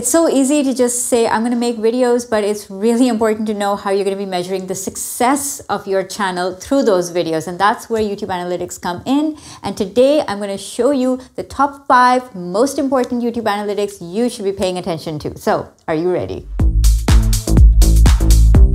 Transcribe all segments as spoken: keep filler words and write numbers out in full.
It's so easy to just say, I'm going to make videos, but it's really important to know how you're going to be measuring the success of your channel through those videos. And that's where YouTube Analytics come in. And today I'm going to show you the top five most important YouTube Analytics you should be paying attention to. So are you ready?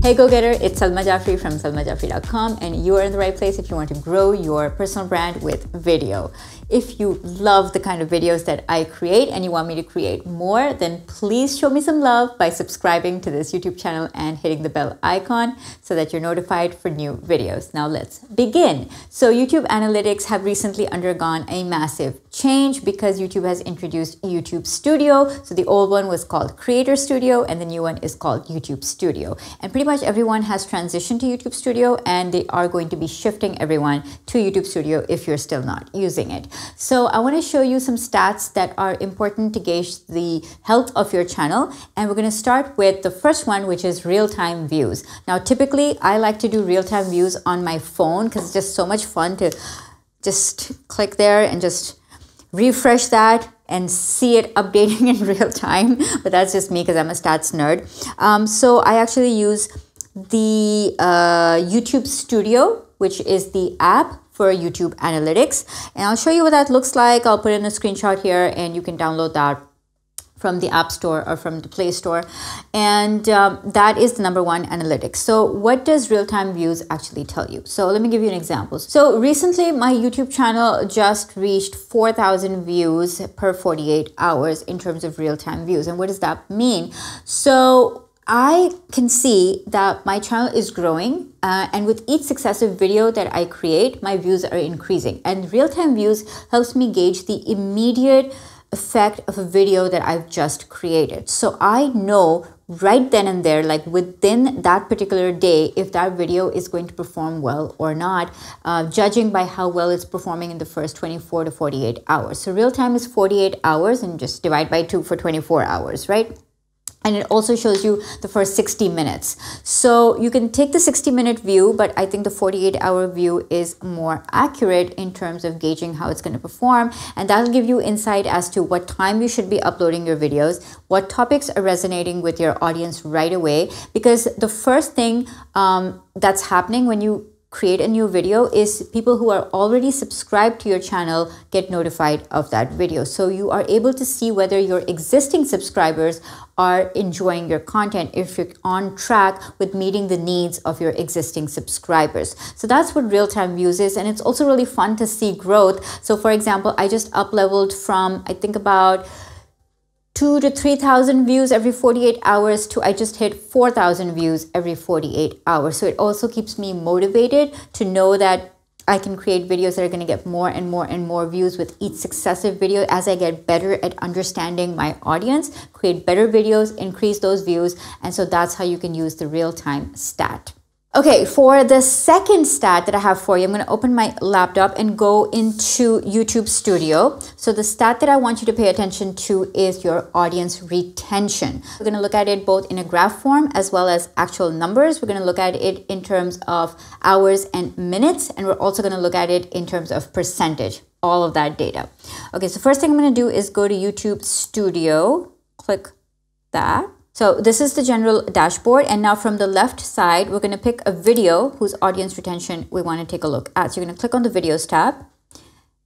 Hey go-getter, it's Salma Jafri from salma jafri dot com, and you are in the right place if you want to grow your personal brand with video. If you love the kind of videos that I create and you want me to create more, then please show me some love by subscribing to this YouTube channel and hitting the bell icon so that you're notified for new videos. Now let's begin. So YouTube Analytics have recently undergone a massive change because YouTube has introduced YouTube Studio. So the old one was called Creator Studio and the new one is called YouTube Studio. And pretty much everyone has transitioned to YouTube Studio, and they are going to be shifting everyone to YouTube Studio if you're still not using it. So I want to show you some stats that are important to gauge the health of your channel, and we're going to start with the first one, which is real-time views. Now typically I like to do real-time views on my phone because it's just so much fun to just click there and just refresh that and see it updating in real time, but that's just me because I'm a stats nerd. Um, so I actually use the uh, YouTube Studio, which is the app for YouTube Analytics. And I'll show you what that looks like. I'll put in a screenshot here and you can download that from the App Store or from the Play Store. And um, that is the number one analytics. So what does real-time views actually tell you? So let me give you an example. So recently my YouTube channel just reached four thousand views per forty-eight hours in terms of real-time views. And what does that mean? So I can see that my channel is growing, uh, and with each successive video that I create, my views are increasing. And real-time views helps me gauge the immediate effect of a video that I've just created. So I know right then and there, like within that particular day, if that video is going to perform well or not, uh, judging by how well it's performing in the first twenty-four to forty-eight hours. So real time is forty-eight hours and just divide by two for twenty-four hours, right? And it also shows you the first sixty minutes. So you can take the sixty minute view, but I think the forty-eight hour view is more accurate in terms of gauging how it's going to perform. And that'll give you insight as to what time you should be uploading your videos, what topics are resonating with your audience right away. Because the first thing um, that's happening when you create a new video is people who are already subscribed to your channel get notified of that video. So you are able to see whether your existing subscribers are enjoying your content, if you're on track with meeting the needs of your existing subscribers. So that's what real-time views is, and it's also really fun to see growth. So for example, I just up-leveled from, I think, about two to three thousand views every forty-eight hours to I just hit four thousand views every forty-eight hours. So it also keeps me motivated to know that I can create videos that are going to get more and more and more views with each successive video. As I get better at understanding my audience, create better videos, increase those views. And so that's how you can use the real-time stat. Okay, for the second stat that I have for you, I'm going to open my laptop and go into YouTube Studio. So the stat that I want you to pay attention to is your audience retention. We're going to look at it both in a graph form as well as actual numbers. We're going to look at it in terms of hours and minutes, and we're also going to look at it in terms of percentage, all of that data. Okay, so first thing I'm going to do is go to YouTube Studio, click that. So this is the general dashboard, and now from the left side, we're going to pick a video whose audience retention we want to take a look at. So you're going to click on the videos tab,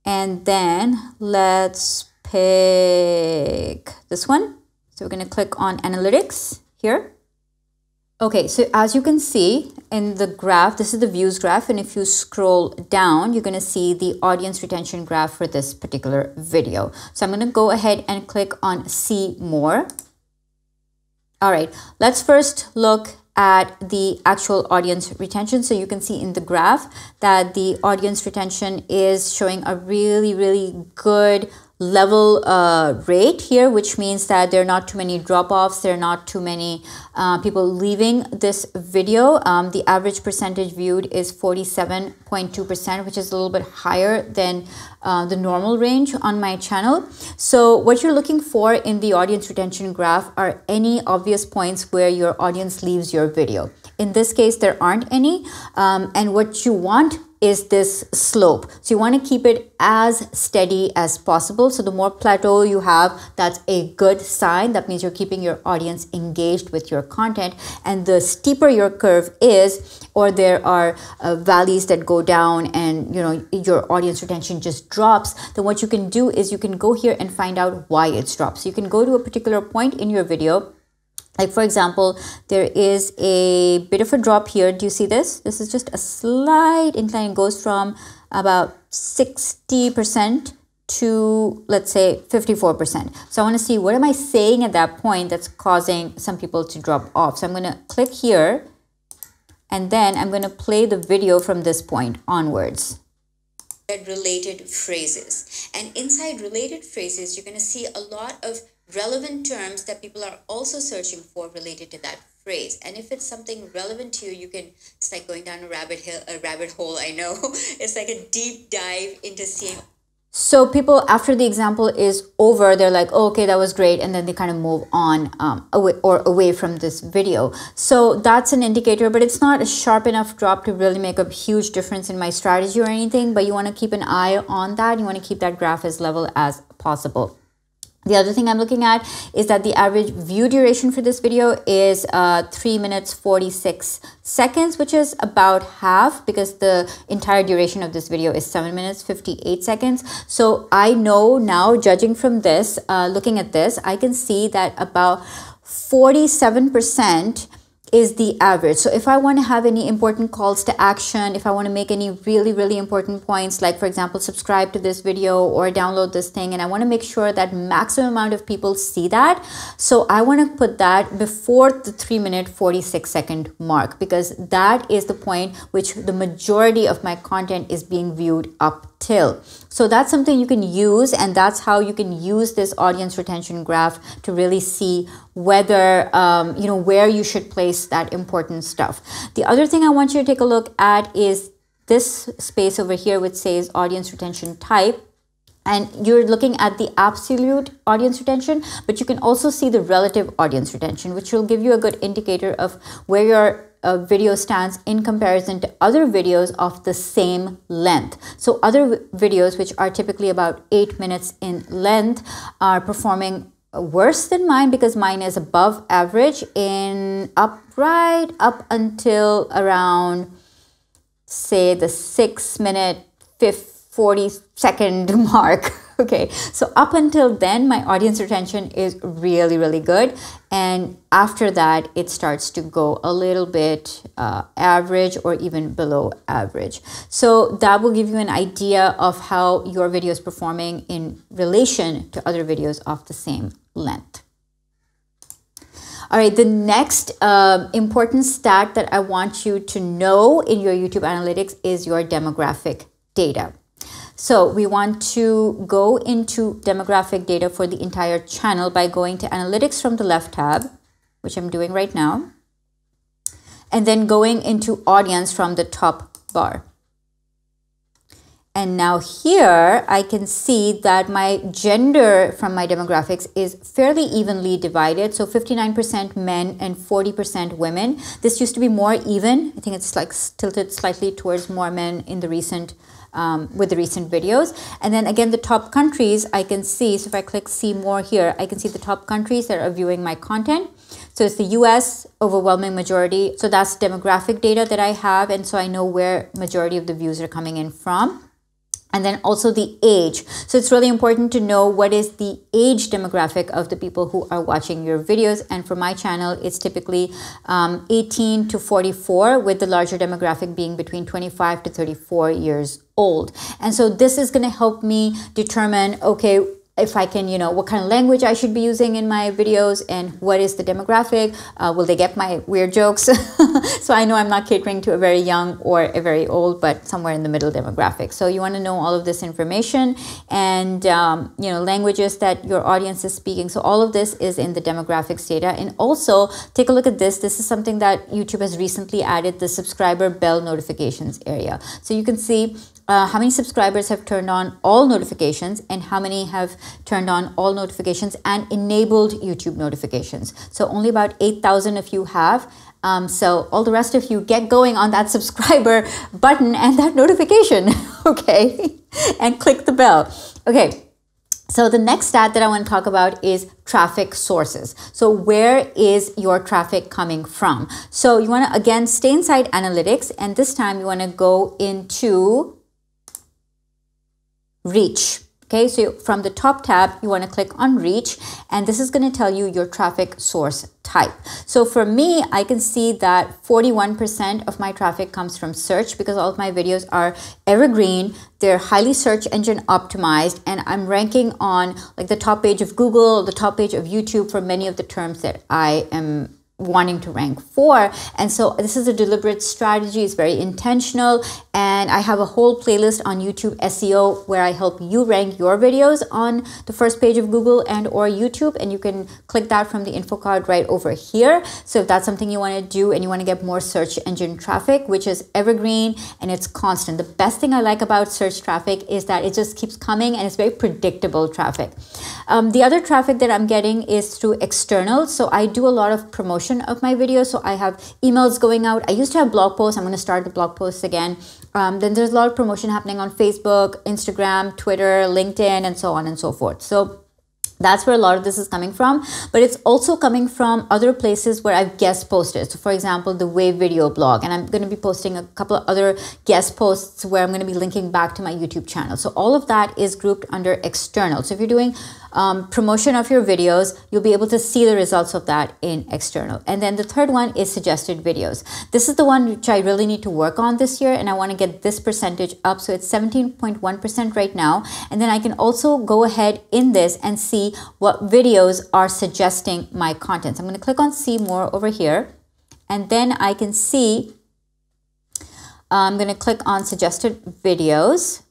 and then let's pick this one. So we're going to click on analytics here. Okay, so as you can see in the graph, this is the views graph, and if you scroll down, you're going to see the audience retention graph for this particular video. So I'm going to go ahead and click on see more. All right, let's first look at the actual audience retention. So you can see in the graph that the audience retention is showing a really, really good level uh, rate here, which means that there are not too many drop-offs. There are not too many uh, people leaving this video. Um, the average percentage viewed is forty-seven point two percent, which is a little bit higher than uh, the normal range on my channel. So what you're looking for in the audience retention graph are any obvious points where your audience leaves your video. In this case, there aren't any. Um, and what you want is this slope. So you want to keep it as steady as possible. So the more plateau you have, that's a good sign. That means you're keeping your audience engaged with your content. And the steeper your curve is, or there are uh, valleys that go down and you know your audience retention just drops, then what you can do is you can go here and find out why it's dropped. So you can go to a particular point in your video. Like for example, there is a bit of a drop here. Do you see this? This is just a slight incline. It goes from about sixty percent to, let's say, fifty-four percent. So I want to see, what am I saying at that point that's causing some people to drop off? So I'm going to click here and then I'm going to play the video from this point onwards. Related phrases, and inside related phrases, you're going to see a lot of relevant terms that people are also searching for related to that phrase. And if it's something relevant to you, you can, it's like going down a rabbit hill, a rabbit hole, I know. It's like a deep dive into seeing. So people, after the example is over, they're like, oh, okay, that was great. And then they kind of move on um, away, or away from this video. So that's an indicator, but it's not a sharp enough drop to really make a huge difference in my strategy or anything. But you want to keep an eye on that. You want to keep that graph as level as possible. The other thing I'm looking at is that the average view duration for this video is uh, three minutes forty-six seconds, which is about half, because the entire duration of this video is seven minutes fifty-eight seconds. So I know now, judging from this, uh, looking at this, I can see that about forty-seven percent is the average. So if I want to have any important calls to action, if I want to make any really, really important points, like for example, subscribe to this video or download this thing, and I want to make sure that maximum amount of people see that. So I want to put that before the three minute forty-six second mark, because that is the point which the majority of my content is being viewed up till. So that's something you can use, and that's how you can use this audience retention graph to really see whether, um, you know, where you should place that important stuff. The other thing I want you to take a look at is this space over here, which says audience retention type. And you're looking at the absolute audience retention, but you can also see the relative audience retention, which will give you a good indicator of where your uh, video stands in comparison to other videos of the same length. So other videos, which are typically about eight minutes in length, are performing worse than mine, because mine is above average in up right up until around, say, the six minute forty second mark. Okay, so up until then, my audience retention is really, really good. And after that, it starts to go a little bit uh, average or even below average. So that will give you an idea of how your video is performing in relation to other videos of the same length. All right, the next uh, important stat that I want you to know in your YouTube analytics is your demographic data. So we want to go into demographic data for the entire channel by going to analytics from the left tab, which I'm doing right now, and then going into audience from the top bar. And now here I can see that my gender from my demographics is fairly evenly divided. So fifty-nine percent men and forty percent women. This used to be more even. I think it's like tilted slightly towards more men in the recent Um, with the recent videos. And then again, the top countries I can see. So if I click see more here, I can see the top countries that are viewing my content. So it's the U S, overwhelming majority. So that's demographic data that I have. And so I know where majority of the views are coming in from. And then also the age. So it's really important to know what is the age demographic of the people who are watching your videos. And for my channel, it's typically um, eighteen to forty-four, with the larger demographic being between twenty-five to thirty-four years old. And so this is going to help me determine, okay, if I can, you know, what kind of language I should be using in my videos, and what is the demographic? Uh, will they get my weird jokes? So I know I'm not catering to a very young or a very old, but somewhere in the middle demographic. So you want to know all of this information, and um, you know, languages that your audience is speaking. So all of this is in the demographics data. And also take a look at this. This is something that YouTube has recently added, the subscriber bell notifications area. So you can see Uh, how many subscribers have turned on all notifications and how many have turned on all notifications and enabled YouTube notifications. So only about eight thousand of you have. Um, so all the rest of you get going on that subscriber button and that notification, okay? And click the bell. Okay, so the next stat that I want to talk about is traffic sources. So where is your traffic coming from? So you want to, again, stay inside analytics, and this time you want to go into reach. Okay, so from the top tab, you want to click on reach, and this is going to tell you your traffic source type. So for me, I can see that forty-one percent of my traffic comes from search because all of my videos are evergreen. They're highly search engine optimized, and I'm ranking on like the top page of Google, the top page of YouTube for many of the terms that I am wanting to rank for. And so this is a deliberate strategy. It's very intentional. And I have a whole playlist on YouTube S E O where I help you rank your videos on the first page of Google and or YouTube. And you can click that from the info card right over here. So if that's something you want to do and you want to get more search engine traffic, which is evergreen and it's constant. The best thing I like about search traffic is that it just keeps coming and it's very predictable traffic. Um, the other traffic that I'm getting is through external. So I do a lot of promotion of my videos. So I have emails going out. I used to have blog posts. I'm going to start the blog posts again. Um, then there's a lot of promotion happening on Facebook, Instagram, Twitter, LinkedIn, and so on and so forth. So that's where a lot of this is coming from, but it's also coming from other places where I've guest posted. So for example, the Wave video blog, and I'm going to be posting a couple of other guest posts where I'm going to be linking back to my YouTube channel. So all of that is grouped under external. So if you're doing um, promotion of your videos, you'll be able to see the results of that in external. And then the third one is suggested videos. This is the one which I really need to work on this year, and I want to get this percentage up. So it's seventeen point one percent right now. And then I can also go ahead in this and see what videos are suggesting my content. So I'm going to click on see more over here, and then I can see, uh, I'm going to click on suggested videos,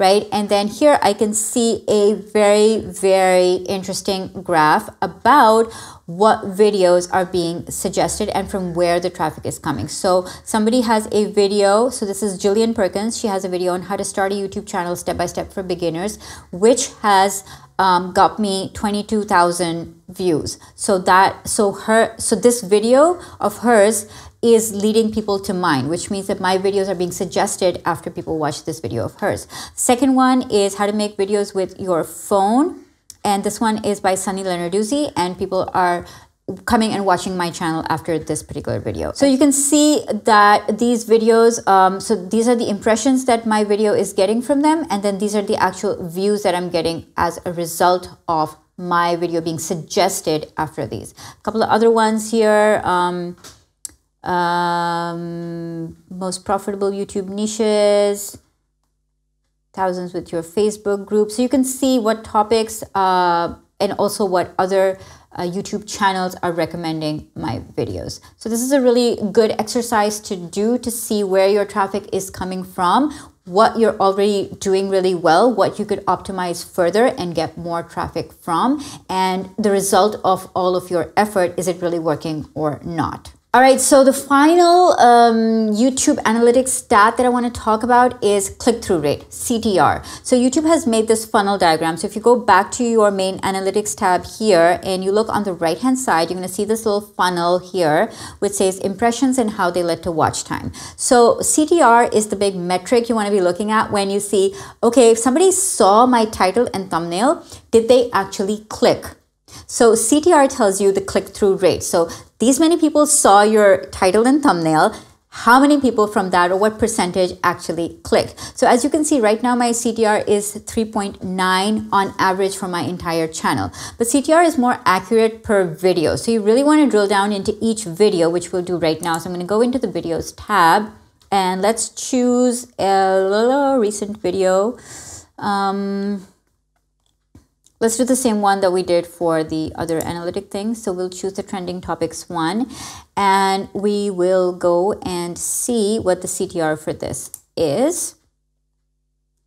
right? And then here I can see a very, very interesting graph about what videos are being suggested and from where the traffic is coming. So somebody has a video. So this is Jillian Perkins. She has a video on how to start a YouTube channel step-by-step for beginners, which has um, got me twenty-two thousand views. So that, so her, so this video of hers is leading people to mine, which means that my videos are being suggested after people watch this video of hers. Second one is how to make videos with your phone. And this one is by Sunny Leonarduzzi, and people are coming and watching my channel after this particular video. So you can see that these videos, um, so these are the impressions that my video is getting from them. And then these are the actual views that I'm getting as a result of my video being suggested after these. A couple of other ones here. Um, um, most profitable YouTube niches. Thousands with your Facebook group. So you can see what topics uh, and also what other uh, YouTube channels are recommending my videos. So this is a really good exercise to do to see where your traffic is coming from, what you're already doing really well, what you could optimize further and get more traffic from, and the result of all of your effort, is it really working or not? All right, so the final um, YouTube analytics stat that I want to talk about is click-through rate, C T R. So YouTube has made this funnel diagram. So if you go back to your main analytics tab here and you look on the right-hand side, you're going to see this little funnel here, which says impressions and how they led to watch time. So C T R is the big metric you want to be looking at when you see, okay, if somebody saw my title and thumbnail, did they actually click? So C T R tells you the click-through rate. So these many people saw your title and thumbnail. How many people from that, or what percentage actually clicked? So as you can see right now, my C T R is three point nine on average for my entire channel. But C T R is more accurate per video. So you really want to drill down into each video, which we'll do right now. So I'm going to go into the videos tab and let's choose a recent video. Um, Let's do the same one that we did for the other analytic thing. So we'll choose the trending topics one, and we will go and see what the C T R for this is.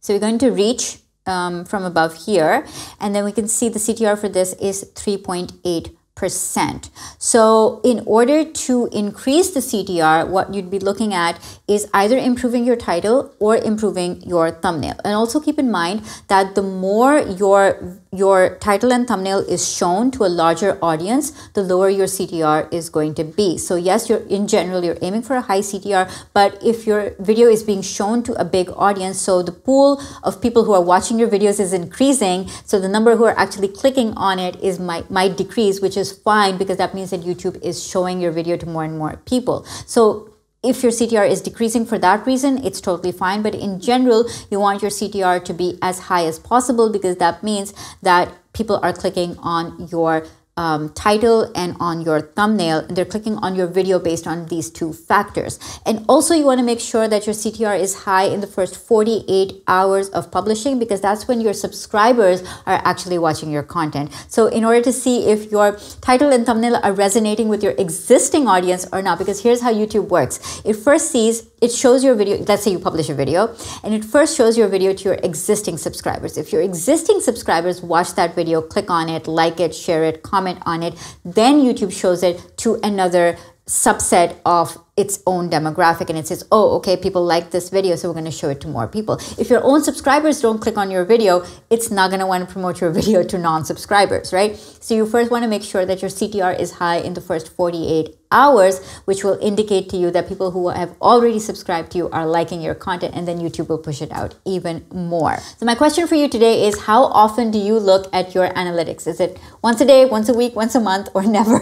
So we're going to reach um, from above here, and then we can see the C T R for this is three point eight percent. percent. So in order to increase the C T R, what you'd be looking at is either improving your title or improving your thumbnail. And also keep in mind that the more your your title and thumbnail is shown to a larger audience, the lower your C T R is going to be. So yes, you're in general, you're aiming for a high C T R, but if your video is being shown to a big audience, so the pool of people who are watching your videos is increasing, so the number who are actually clicking on it is might, might decrease, which is fine, because that means that YouTube is showing your video to more and more people. So if your C T R is decreasing for that reason, it's totally fine. But in general, you want your C T R to be as high as possible, because that means that people are clicking on your Um, title and on your thumbnail, and they're clicking on your video based on these two factors. And also you want to make sure that your C T R is high in the first forty-eight hours of publishing, because that's when your subscribers are actually watching your content. So in order to see if your title and thumbnail are resonating with your existing audience or not, because here's how YouTube works. It first sees, it shows your video, let's say you publish a video, and it first shows your video to your existing subscribers. If your existing subscribers watch that video, click on it, like it, share it, comment on it, then YouTube shows it to another subset of its own demographic, and it says, oh, okay, people like this video, so we're going to show it to more people. If your own subscribers don't click on your video, it's not going to want to promote your video to non-subscribers, right? So you first want to make sure that your C T R is high in the first forty-eight hours, which will indicate to you that people who have already subscribed to you are liking your content, and then YouTube will push it out even more. So my question for you today is, how often do you look at your analytics? Is it once a day, once a week, once a month, or never?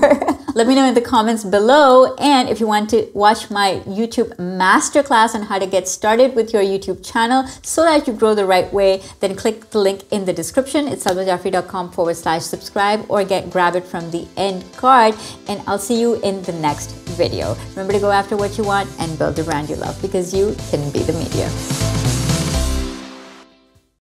Let me know in the comments below. And if you want to watch my YouTube masterclass on how to get started with your YouTube channel so that you grow the right way, then click the link in the description. It's salmajafri.com forward slash subscribe, or get grab it from the end card. And I'll see you in the next video. Remember to go after what you want and build the brand you love, because you can be the media.